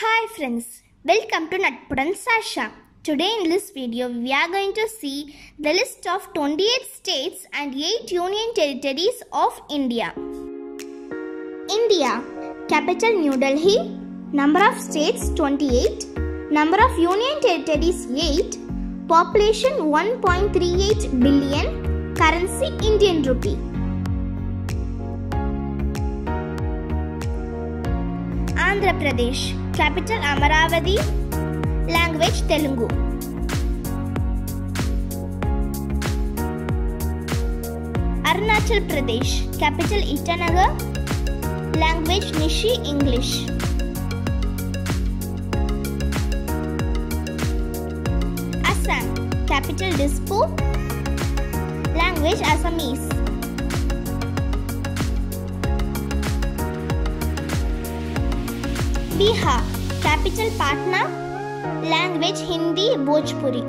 Hi friends, welcome to Natpudan Saasha. Today in this video we are going to see the list of 28 states and 8 union territories of India. India, capital New Delhi, number of states 28, number of union territories 8, population 1.38 billion, currency Indian rupee. Andhra Pradesh, capital Amaravathi, language Telugu. Arunachal Pradesh, capital Itanagar, language Nishi English. Assam, capital Dispur, language Assamese. Bihar, capital Patna, language Hindi Bhojpuri.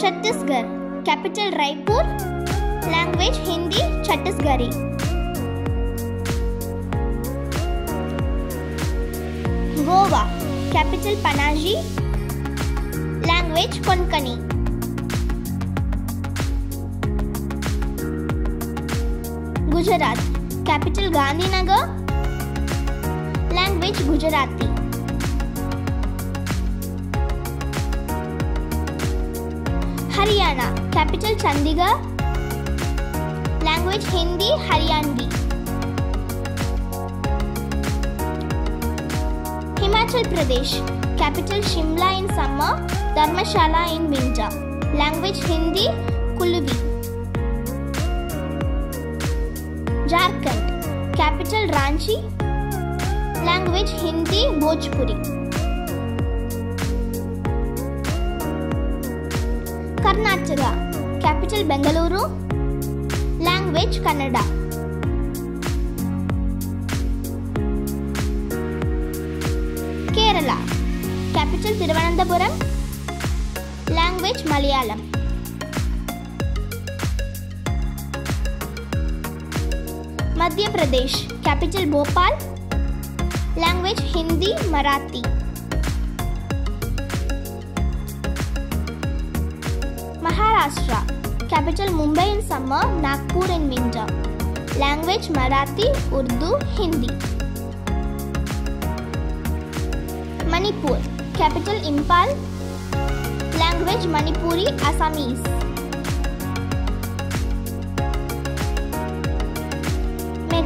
Chhattisgarh, capital Raipur, language Hindi Chhattisgarhi. Goa, capital Panaji, language Konkani. Gujarat, capital Gandhinagar, language Gujarati. Haryana, capital Chandigarh, language Hindi Haryanvi. Himachal Pradesh, capital Shimla in summer, Dharmshala in winter, language Hindi Kulubi. Jharkhand, capital Ranchi, language Hindi Bhojpuri. Karnataka, capital Bengaluru, language Kannada. Kerala, capital Thiruvananthapuram, language Malayalam. Madhya Pradesh, capital Bhopal, language Hindi Marathi. Maharashtra, capital Mumbai in summer, Nagpur in winter, language Marathi Urdu Hindi. Manipur, capital Impal, language Manipuri Assamese.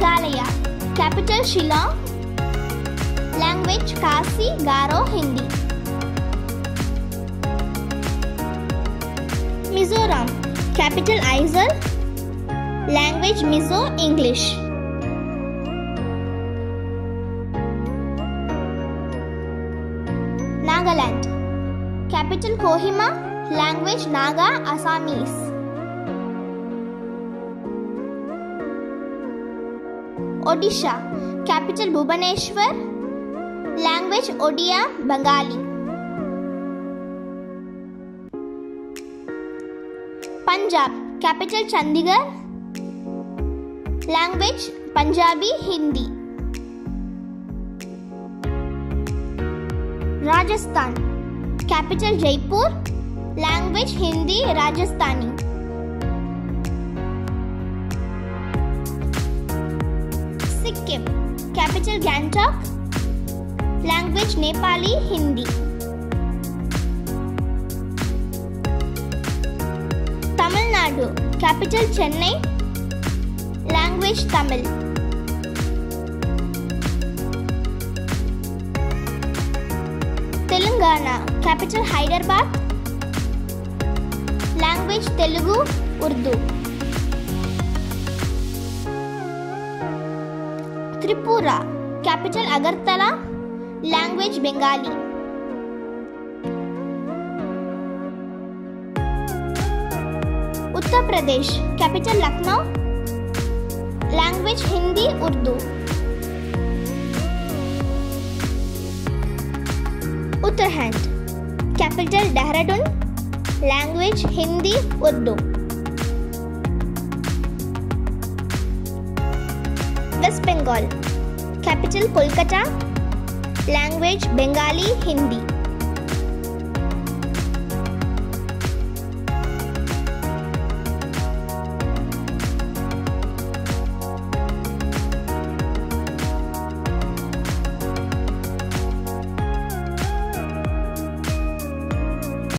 Meghalaya, capital Shillong, language Khasi Garo Hindi. Mizoram, capital Aizawl, language Mizo English. Nagaland, capital Kohima, language Naga Assamese. Odisha, capital Bhubaneswar, language Odia Bengali. Punjab, capital Chandigarh, language Punjabi Hindi. Rajasthan, capital Jaipur, language Hindi Rajasthani. Sikkim, capital Gangtok, language Nepali Hindi. Tamil Nadu, capital Chennai, language Tamil. Telangana, capital Hyderabad, language Telugu Urdu. Tripura, capital Agartala, language Bengali. Uttar Pradesh, capital Lucknow, language Hindi Urdu. Uttarakhand, capital Dehradun, language Hindi Urdu. The West Bengal. Capital Kolkata. Language Bengali Hindi.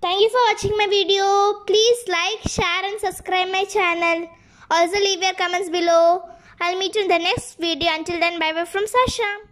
Thank you for watching my video. Please like, share and subscribe my channel. Also leave your comments below. I'll meet you in the next video. Until then, bye bye from Sasha.